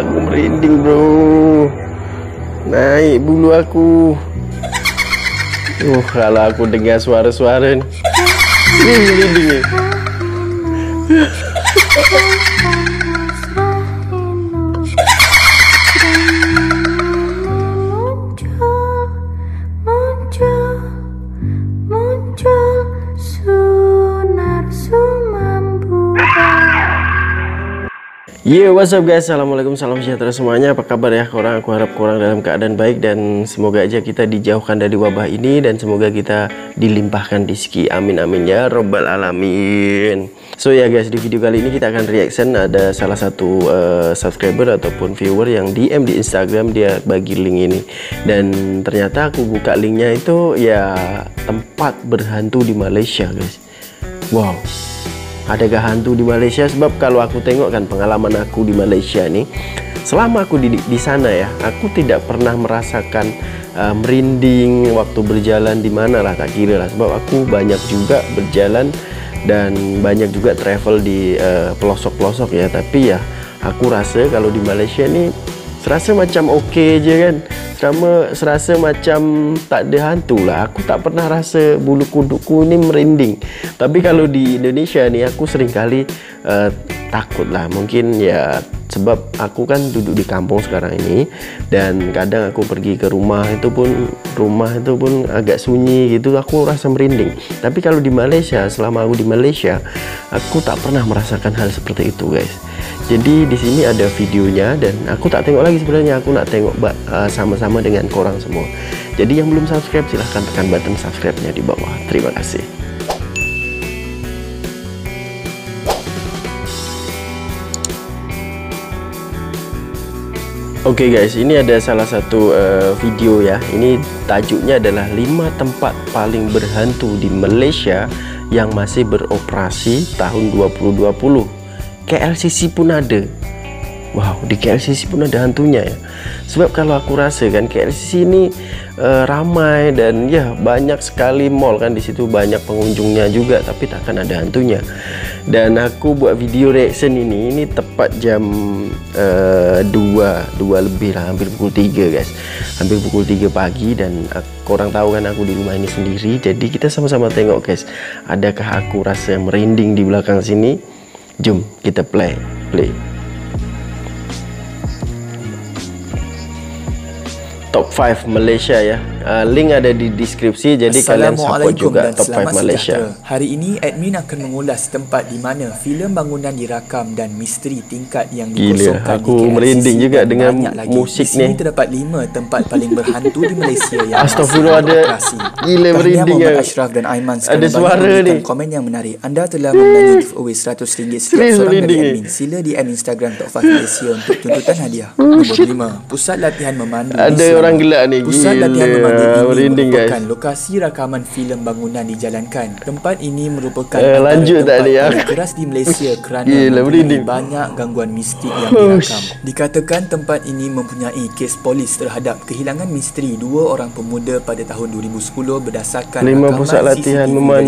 aku merinding bro. Naik bulu aku. Kalau aku dengar suara-suara ini merinding nih. Yo, what's up guys, assalamualaikum, salam sejahtera semuanya. Apa kabar ya korang? Aku harap korang dalam keadaan baik dan semoga aja kita dijauhkan dari wabah ini dan semoga kita dilimpahkan rezeki. Amin amin ya robbal alamin. So ya guys, di video kali ini kita akan reaction. Ada salah satu subscriber ataupun viewer yang DM di Instagram, dia bagi link ini dan ternyata aku buka linknya itu ya tempat berhantu di Malaysia guys. Wow. Adakah hantu di Malaysia? Sebab kalau aku tengok kan pengalaman aku di Malaysia nih, selama aku di sana ya, aku tidak pernah merasakan merinding waktu berjalan di mana lah, tak kira lah. Sebab aku banyak juga berjalan dan banyak juga travel di pelosok-pelosok ya. Tapi ya aku rasa kalau di Malaysia nih serasa macam okay je kan, serasa macam tak ada hantu lah. Aku tak pernah rasa bulu kudukku ni merinding. Tapi kalau di Indonesia ni aku sering kali takut lah. Mungkin ya sebab aku kan duduk di kampung sekarang ini dan kadang aku pergi ke rumah itu pun agak sunyi gitu, aku rasa merinding. Tapi kalau di Malaysia, selama aku di Malaysia, aku tak pernah merasakan hal seperti itu guys. Jadi di sini ada videonya dan aku tak tengok lagi sebenarnya, aku nak tengok sama-sama dengan korang semua. Jadi yang belum subscribe silahkan tekan button subscribe-nya di bawah. Terima kasih. Oke guys, ini ada salah satu video ya. Ini tajuknya adalah 5 tempat paling berhantu di Malaysia yang masih beroperasi tahun 2020. KLCC pun ada. Wow, di KLCC pun ada hantunya ya. Sebab kalau aku rasa kan KLCC ini ramai dan ya banyak sekali mall kan di situ, banyak pengunjungnya juga, tapi takkan ada hantunya. Dan aku buat video reaction ini tepat jam 2 lebih lah, hampir pukul 3 guys. Hampir pukul 3 pagi dan korang tahu kan aku di rumah ini sendiri. Jadi kita sama-sama tengok guys, adakah aku rasa merinding di belakang sini. Jom kita play. Top 5 Malaysia ya. Link ada di deskripsi, jadi kalian support juga Top 5 Malaysia. Hari ini admin akan mengulas tempat di mana filem bangunan dirakam dan misteri tingkat yang dikosongkan. Aku merinding juga dengan musik ni. Di sini terdapat 5 tempat paling berhantu di Malaysia yang astagfirullah ada. Gila merinding ya. Ashraf dan Aiman ada suara ni. Komen yang menarik. Anda telah memenangi giveaway RM100 setiap seorang dari admin. Sila DM Instagram Tok Fah Fashion untuk tuntutan hadiah. Nombor 5. Pusat latihan memandu. Ada orang gelak ni. Pusat latihan memandu ini merupakan lokasi rakaman filem bangunan dijalankan. Tempat ini merupakan tempat paling keras di Malaysia kerana banyak gangguan mistik yang dirakam. Dikatakan tempat ini mempunyai kes polis terhadap kehilangan misteri 2 orang pemuda pada tahun 2010 berdasarkan rakaman CCTV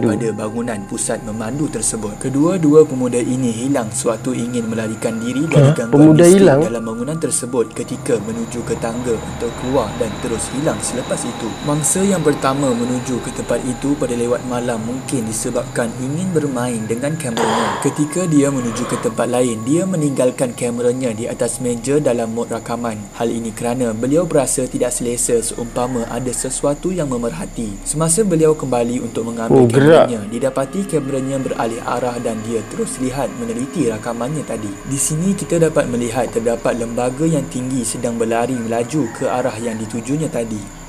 daripada bangunan pusat memandu tersebut. Kedua-dua pemuda ini hilang suatu ingin melarikan diri dari gangguan mistik dalam bangunan tersebut ketika menuju ke tangga untuk keluar dan terus hilang selepas itu. Mangsa yang pertama menuju ke tempat itu pada lewat malam mungkin disebabkan ingin bermain dengan kameranya. Ketika dia menuju ke tempat lain, dia meninggalkan kameranya di atas meja dalam mod rakaman. Hal ini kerana beliau berasa tidak selesa seumpama ada sesuatu yang memerhati. Semasa beliau kembali untuk mengambil kameranya, didapati kameranya beralih arah dan dia terus lihat meneliti rakamannya tadi. Di sini kita dapat melihat terdapat lembaga yang tinggi sedang berlari melaju ke arah yang ditujunya tadi.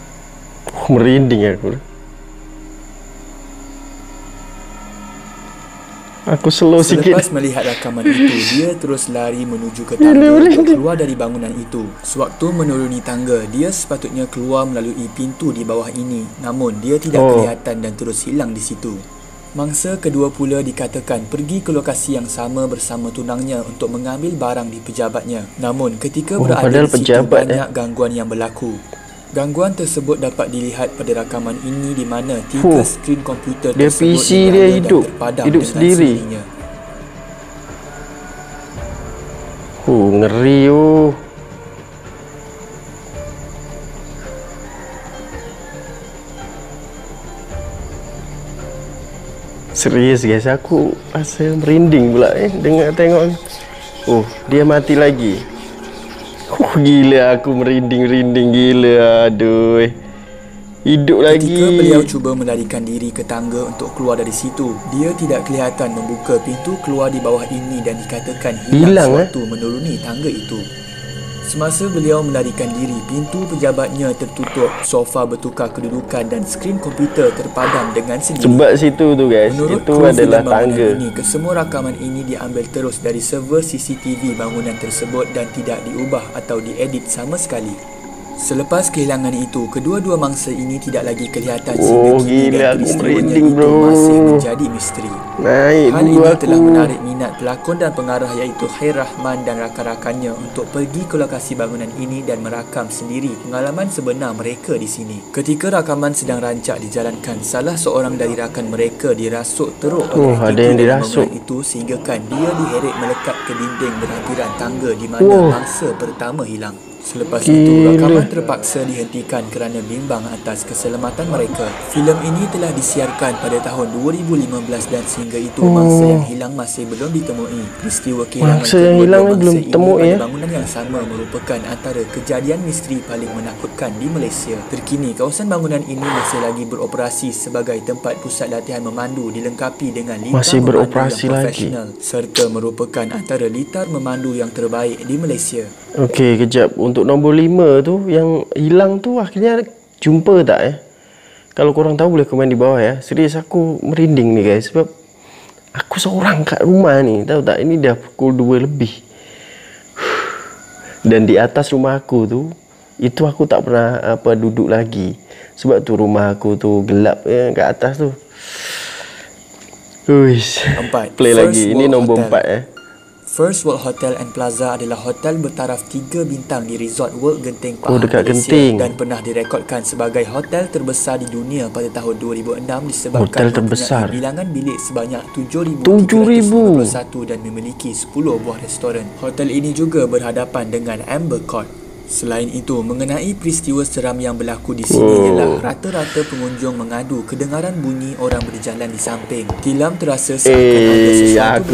Merinding aku slow sikit. Selepas melihat rakaman itu, dia terus lari menuju ke tangga untuk keluar dari bangunan itu. Sewaktu menuruni tangga, dia sepatutnya keluar melalui pintu di bawah ini, namun dia tidak kelihatan dan terus hilang di situ. Mangsa kedua pula dikatakan pergi ke lokasi yang sama bersama tunangnya untuk mengambil barang di pejabatnya. Namun ketika berada di situ banyak gangguan yang berlaku. Gangguan tersebut dapat dilihat pada rakaman ini di mana 3 skrin komputer tersebut dia hidup sendiri. Ngeri. Serius guys, aku rasa merinding pula dengar tengok. Oh, dia mati lagi. Oh, gila aku merinding-rinding gila. Aduh. Hidup lagi. Ketika beliau cuba melarikan diri ke tangga untuk keluar dari situ, dia tidak kelihatan membuka pintu keluar di bawah ini dan dikatakan hilang waktu menuruni tangga itu. Semasa beliau melarikan diri, pintu pejabatnya tertutup, sofa bertukar kedudukan dan skrin komputer terpadam dengan sendiri. Sebab situ tu guys, menurut itu adalah tangga. Ini, kesemua rakaman ini diambil terus dari server CCTV bangunan tersebut dan tidak diubah atau diedit sama sekali. Selepas kehilangan itu, kedua-dua mangsa ini tidak lagi kelihatan sehingga kini dan peristiwanya itu masih menjadi misteri. Hal ini telah menarik minat pelakon dan pengarah iaitu Khair Rahman dan rakan-rakannya untuk pergi ke lokasi bangunan ini dan merakam sendiri pengalaman sebenar mereka di sini. Ketika rakaman sedang rancak dijalankan, salah seorang dari rakan mereka dirasuk teruk oleh bangunan itu sehinggakan dia diheret melekat ke dinding berhampiran tangga di mana mangsa pertama hilang. Selepas itu, rakaman terpaksa dihentikan kerana bimbang atas keselamatan mereka. Filem ini telah disiarkan pada tahun 2015 dan sehingga itu mangsa yang hilang masih belum ditemui. Peristiwa kehilangan kedua mangsa ini pada bangunan yang sama merupakan antara kejadian misteri paling menakutkan di Malaysia. Terkini, kawasan bangunan ini masih lagi beroperasi sebagai tempat pusat latihan memandu dilengkapi dengan litar memandu yang profesional serta merupakan antara litar memandu yang terbaik di Malaysia. Okey, kejap. Untuk nombor 5 tu yang hilang tu akhirnya jumpa tak Kalau korang tahu boleh komen di bawah ya. Serius aku merinding ni guys sebab aku seorang kat rumah ni, tahu tak? Ini dah pukul 2 lebih. Dan di atas rumah aku tu itu aku tak pernah duduk lagi. Sebab tu rumah aku tu gelap kat atas tu. Uish. 4. Play lagi. Ini nombor 4 First World Hotel and Plaza adalah hotel bertaraf 3 bintang di Resort World Genting, Pahang, Malaysia dan pernah direkodkan sebagai hotel terbesar di dunia pada tahun 2006 disebabkan mempunyai bilangan bilik sebanyak 7,351 dan memiliki 10 buah restoran. Hotel ini juga berhadapan dengan Amber Court. Selain itu, mengenai peristiwa seram yang berlaku di sini ialah rata-rata pengunjung mengadu kedengaran bunyi orang berjalan di samping. Tilam terasa seakan ada sesuatu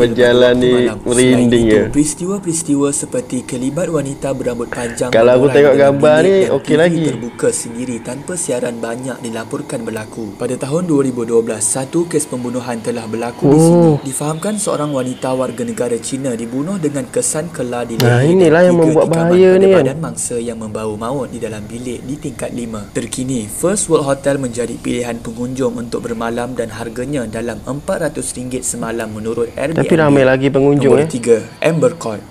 berjalan di merinding ya. Peristiwa-peristiwa seperti kelibat wanita berambut panjang. Kalau aku tengok gambar ni okey lagi. Terbuka sendiri tanpa siaran banyak dilaporkan berlaku. Pada tahun 2012, satu kes pembunuhan telah berlaku di sini. Difahamkan seorang wanita warga negara Cina dibunuh dengan kesan kelar di leher. Nah, inilah yang membuat bahaya ni badan mangsa yang membawa maut di dalam bilik di tingkat 5. Terkini, First World Hotel menjadi pilihan pengunjung untuk bermalam dan harganya dalam RM400 semalam menurut Airbnb. Tapi ramai lagi pengunjung. Nombor 3, Amber Court.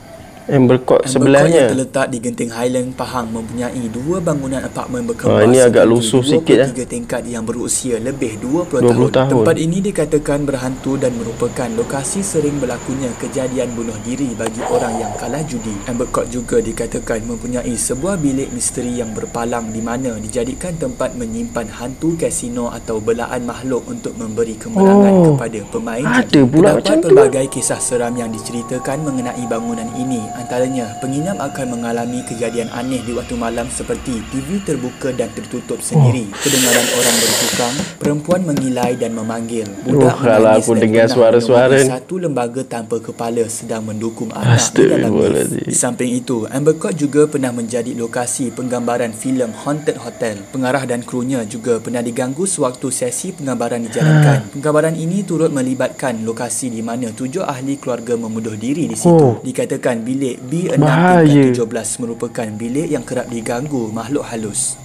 Amber Court sebelahnya yang terletak di Genting Highland, Pahang mempunyai 2 bangunan apartmen berkemas. Ini agak lusuh sikit 3 tingkat yang berusia lebih 20 tahun. Tempat ini dikatakan berhantu dan merupakan lokasi sering berlakunya kejadian bunuh diri bagi orang yang kalah judi. Amber Court juga dikatakan mempunyai sebuah bilik misteri yang berpalang di mana dijadikan tempat menyimpan hantu kasino atau belaan makhluk untuk memberi kemalangan kepada pemain. Ada pula macam tu. Berbagai kisah seram yang diceritakan mengenai bangunan ini. Antaranya, penginap akan mengalami kejadian aneh di waktu malam seperti TV terbuka dan tertutup sendiri, kedengaran orang bertukang, perempuan mengilai dan memanggil, budak menangis aku dengar suara-suara. Satu lembaga tanpa kepala sedang mendukung anak di dalam lift. Di samping itu, Amber Court juga pernah menjadi lokasi penggambaran filem Haunted Hotel. Pengarah dan krunya juga pernah diganggu sewaktu sesi penggambaran dijalankan. Penggambaran ini turut melibatkan lokasi di mana 7 ahli keluarga memuduh diri di situ. Dikatakan bilik B6 tingkat 17 merupakan bilik yang kerap diganggu makhluk halus.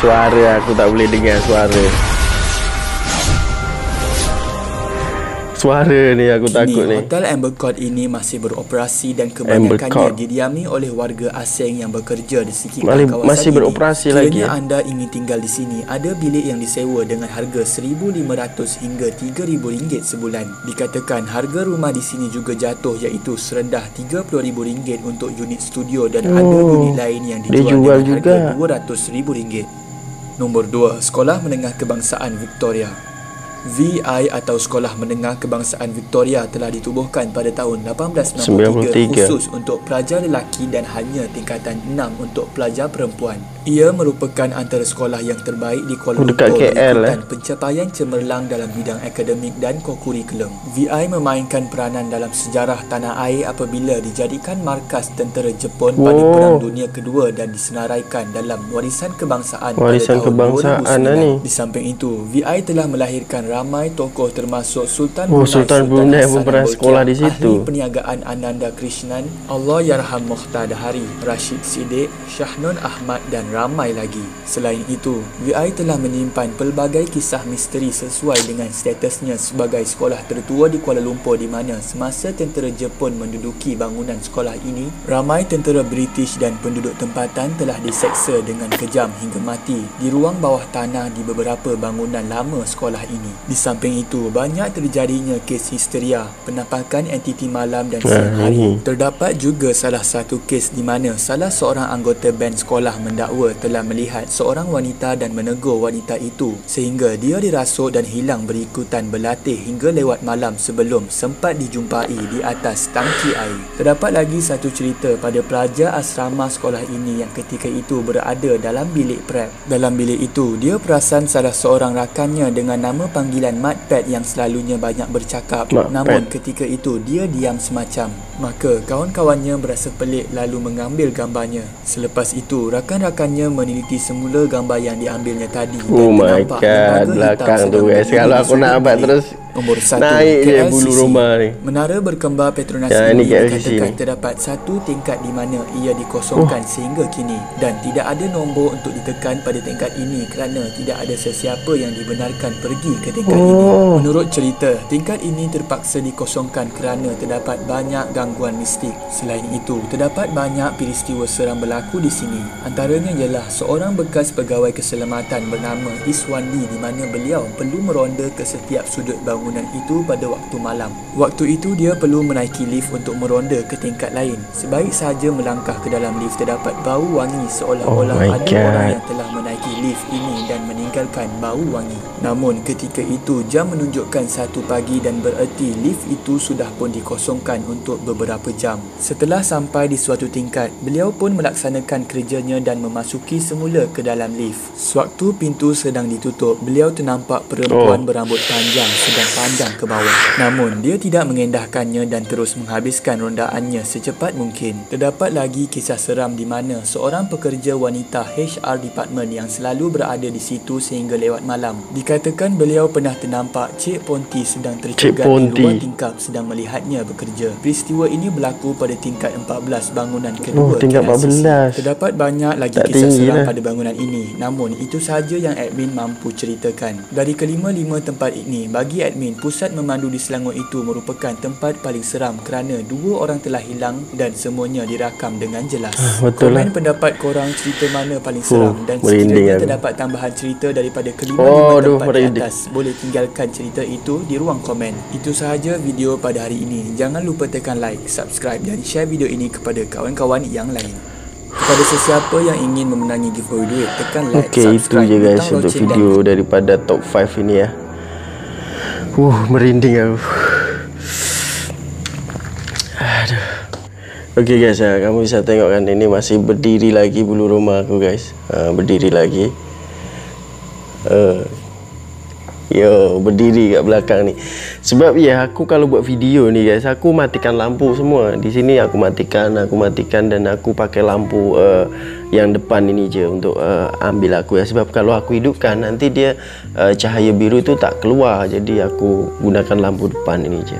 Suara aku tak boleh dengar suara. Suara ni aku takut ni. Hotel Amber Court ini masih beroperasi dan kebanyakannya didiami oleh warga asing yang bekerja di sekitar kawasan ini. Masih beroperasi lagi. Jika anda ingin tinggal di sini, ada bilik yang disewa dengan harga RM1,500 hingga RM3,000 sebulan. Dikatakan harga rumah di sini juga jatuh iaitu serendah RM30,000 untuk unit studio dan ada unit lain yang dijual dengan harga RM200,000. Nombor 2, Sekolah Menengah Kebangsaan Victoria. VI atau Sekolah Menengah Kebangsaan Victoria telah ditubuhkan pada tahun 1893 khusus untuk pelajar lelaki dan hanya tingkatan 6 untuk pelajar perempuan. Ia merupakan antara sekolah yang terbaik di Kuala Lumpur dan pencapaian cemerlang dalam bidang akademik dan kokurikulum. VI memainkan peranan dalam sejarah tanah air apabila dijadikan markas tentera Jepun pada Perang Dunia Kedua dan disenaraikan dalam Warisan Kebangsaan pada tahun 2009. Di samping itu, VI telah melahirkan ramai tokoh termasuk Sultan Brunei Sultan pernah sekolah di situ. Ahli perniagaan Ananda Krishnan, Allahyarham Mukhtadahari Rashid, Siddiq Shahnun Ahmad dan ramai lagi. Selain itu, VI telah menyimpan pelbagai kisah misteri sesuai dengan statusnya sebagai sekolah tertua di Kuala Lumpur, di mana semasa tentera Jepun menduduki bangunan sekolah ini, ramai tentera British dan penduduk tempatan telah diseksa dengan kejam hingga mati di ruang bawah tanah di beberapa bangunan lama sekolah ini. Di samping itu, banyak terjadinya kes histeria, penampakan entiti malam dan siang hari. Terdapat juga salah satu kes di mana salah seorang anggota band sekolah mendakwa telah melihat seorang wanita dan menegur wanita itu sehingga dia dirasuk dan hilang berikutan berlatih hingga lewat malam sebelum sempat dijumpai di atas tangki air. Terdapat lagi satu cerita pada pelajar asrama sekolah ini yang ketika itu berada dalam bilik prep. Dalam bilik itu, dia perasan salah seorang rakannya dengan nama panggilan Mat Pat yang selalunya banyak bercakap. Namun ketika itu dia diam semacam. Maka kawan-kawannya berasa pelik lalu mengambil gambarnya. Selepas itu rakan-rakannya meneliti semula gambar yang diambilnya tadi. Oh my god, belakang tu guys. Kalau aku nak abad terus naik je bulu rumah ni. Menara berkembar Petronasi ini dikatakan terdapat satu tingkat di mana ia dikosongkan sehingga kini, dan tidak ada nombor untuk ditekan pada tingkat ini kerana tidak ada sesiapa yang dibenarkan pergi ke tingkat ini. Menurut cerita, tingkat ini terpaksa dikosongkan kerana terdapat banyak gangguan mistik. Selain itu, terdapat banyak peristiwa seram berlaku di sini. Antaranya ialah seorang bekas pegawai keselamatan bernama Hiswandi di mana beliau perlu meronda ke setiap sudut bangunan itu pada waktu malam. Waktu itu dia perlu menaiki lift untuk meronda ke tingkat lain. Sebaik sahaja melangkah ke dalam lift, terdapat bau wangi seolah-olah ada orang yang telah menaiki lift ini dan meninggalkan bau wangi. Namun ketika itu jam menunjukkan 1 pagi dan bererti lift itu sudah pun dikosongkan untuk beberapa jam. Setelah sampai di suatu tingkat, beliau pun melaksanakan kerjanya dan memasuki semula ke dalam lift. Sewaktu pintu sedang ditutup, beliau ternampak perempuan berambut panjang sedang pandang ke bawah. Namun dia tidak mengendahkannya dan terus menghabiskan rondaannya secepat mungkin. Terdapat lagi kisah seram di mana seorang pekerja wanita HR department yang selalu berada di situ sehingga lewat malam. Dikatakan beliau pernah ternampak Cik Ponti sedang tercegat di luar tingkap sedang melihatnya bekerja. Peristiwa ini berlaku pada tingkat 14 bangunan kedua. Tingkat 14. Terdapat banyak lagi kisah seram pada bangunan ini. Namun itu sahaja yang admin mampu ceritakan. Dari kelima-lima tempat ini, bagi admin, pusat memandu di Selangor itu merupakan tempat paling seram kerana 2 orang telah hilang dan semuanya dirakam dengan jelas. Komen pendapat korang cerita mana paling seram, dan sekiranya terdapat tambahan cerita daripada kelima-lima tempat di atas, boleh tinggalkan cerita itu di ruang komen. Itu sahaja video pada hari ini. Jangan lupa tekan like, subscribe dan share video ini kepada kawan-kawan yang lain. Kepada sesiapa yang ingin memenangi giveaway duit, tekan like, subscribe. Itu je guys untuk video daripada Top 5 ini ya. Merinding aku. Aduh. Okay guys, kamu bisa tengok kan, ini masih berdiri lagi bulu rumah aku guys. Berdiri lagi. Yo, berdiri kat belakang ni. Sebab ya, aku kalau buat video ni guys, aku matikan lampu semua. Di sini aku matikan dan aku pakai lampu yang depan ini je untuk ambil aku ya. Sebab kalau aku hidupkan nanti dia cahaya biru tu tak keluar. Jadi aku gunakan lampu depan ini je.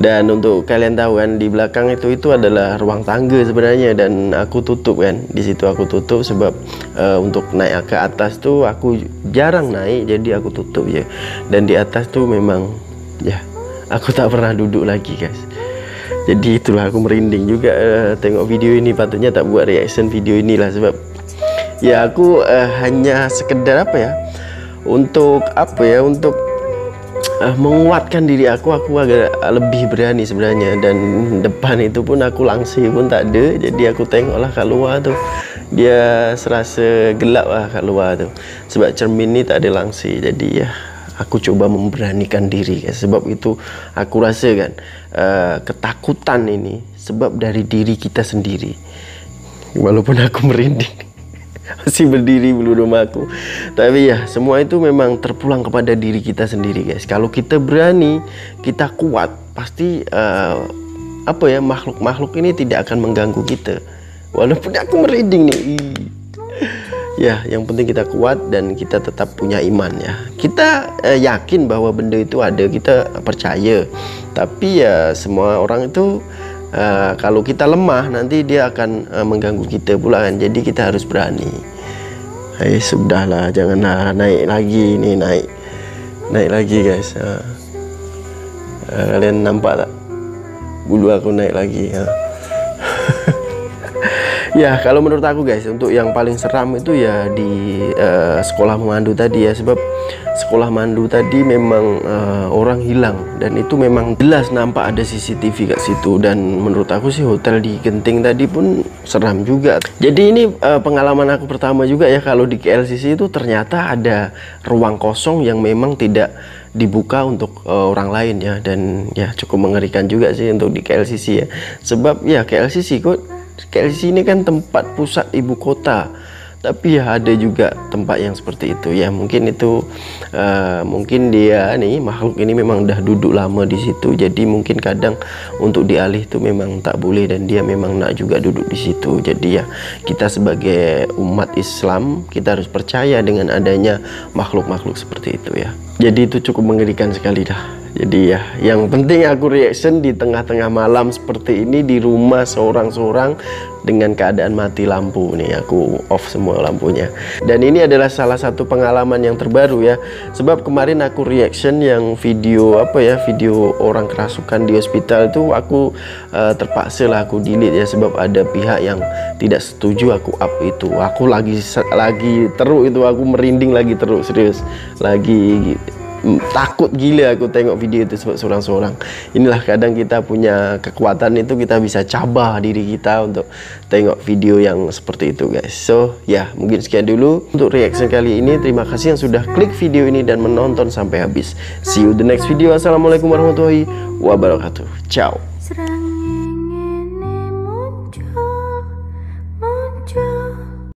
Dan untuk kalian tahu kan, di belakang itu adalah ruang tangga sebenarnya, dan aku tutup kan. Di situ aku tutup sebab untuk naik ke atas tu aku jarang naik, jadi aku tutup je. Dan di atas tu memang ya, aku tak pernah duduk lagi guys. Jadi itulah, aku merinding juga tengok video ini. Patutnya tak buat reaction video inilah sebab ya aku hanya sekedar apa ya, untuk apa ya, untuk menguatkan diri aku agak lebih berani sebenarnya. Dan depan itu pun aku langsir pun tak ada, jadi aku tengoklah kat luar tu. Dia serasa gelap lah kat luar tu sebab cermin ni tak ada langsir. Jadi ya aku coba memberanikan diri. Sebab itu aku rasa kan ketakutan ini sebab dari diri kita sendiri. Walaupun aku merinding masih berdiri belum aku, tapi ya semua itu memang terpulang kepada diri kita sendiri, guys. Kalau kita berani, kita kuat, pasti makhluk-makhluk ini tidak akan mengganggu kita. Walaupun aku merinding nih. Ya, yang penting kita kuat dan kita tetap punya iman ya. Kita yakin bahwa benda itu ada, kita percaya. Tapi ya semua orang itu kalau kita lemah nanti dia akan mengganggu kita pula kan. Jadi kita harus berani. Hai, sudahlah, janganlah naik lagi ini, naik lagi guys. Kalian nampak tak? Bulu aku naik lagi. Ya, kalau menurut aku guys, untuk yang paling seram itu ya di sekolah memandu tadi ya. Sebab sekolah mandu tadi memang orang hilang. Dan itu memang jelas nampak ada CCTV ke situ. Dan menurut aku sih hotel di Genting tadi pun seram juga. Jadi ini pengalaman aku pertama juga ya, kalau di KLCC itu ternyata ada ruang kosong yang memang tidak dibuka untuk orang lain ya. Dan ya cukup mengerikan juga sih untuk di KLCC ya. Sebab ya KLCC kok, KLCC ini kan tempat pusat ibu kota, tapi ya ada juga tempat yang seperti itu ya. Mungkin itu mungkin dia nih makhluk ini memang udah duduk lama di situ, jadi mungkin kadang untuk dialih itu memang tak boleh dan dia memang nak juga duduk di situ. Jadi ya kita sebagai umat Islam kita harus percaya dengan adanya makhluk-makhluk seperti itu ya. Jadi itu cukup mengerikan sekali dah. Jadi ya, yang penting aku reaction di tengah-tengah malam seperti ini di rumah seorang-seorang dengan keadaan mati lampu nih, aku off semua lampunya. Dan ini adalah salah satu pengalaman yang terbaru ya. Sebab kemarin aku reaction yang video orang kerasukan di hospital itu aku terpaksa lah aku delete ya, sebab ada pihak yang tidak setuju aku up itu. Aku lagi teruk itu, aku merinding lagi teruk serius. Lagi takut gila aku tengok video itu seorang-seorang. Inilah kadang kita punya kekuatan itu, kita bisa cabar diri kita untuk tengok video yang seperti itu guys. So ya, mungkin sekian dulu untuk reaction kali ini. Terima kasih yang sudah klik video ini dan menonton sampai habis. See you the next video. Assalamualaikum warahmatullahi wabarakatuh. Ciao.